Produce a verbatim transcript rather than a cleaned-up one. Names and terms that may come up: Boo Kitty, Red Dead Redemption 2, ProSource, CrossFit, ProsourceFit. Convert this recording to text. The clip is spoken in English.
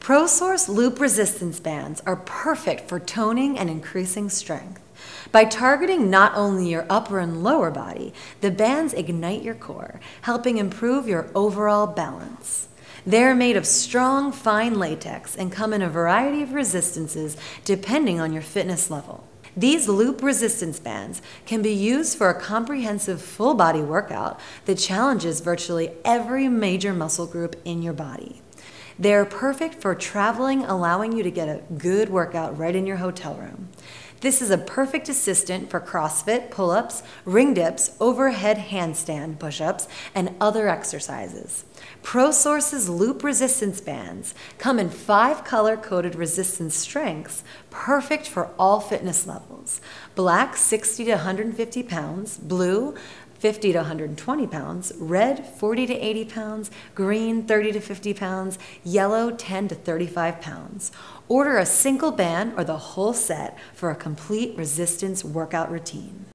ProSource loop resistance bands are perfect for toning and increasing strength. By targeting not only your upper and lower body, the bands ignite your core, helping improve your overall balance. They're made of strong, fine latex and come in a variety of resistances depending on your fitness level. These loop resistance bands can be used for a comprehensive full body workout that challenges virtually every major muscle group in your body. They're perfect for traveling, allowing you to get a good workout right in your hotel room. This is a perfect assistant for CrossFit, pull-ups, ring dips, overhead handstand push-ups, and other exercises. ProSource's loop resistance bands come in five color-coded resistance strengths, perfect for all fitness levels. Black, sixty to one hundred fifty pounds, blue, fifty to one hundred twenty pounds, red, forty to eighty pounds, green, thirty to fifty pounds, yellow, ten to thirty-five pounds. Order a single band or the whole set for a complete resistance workout routine.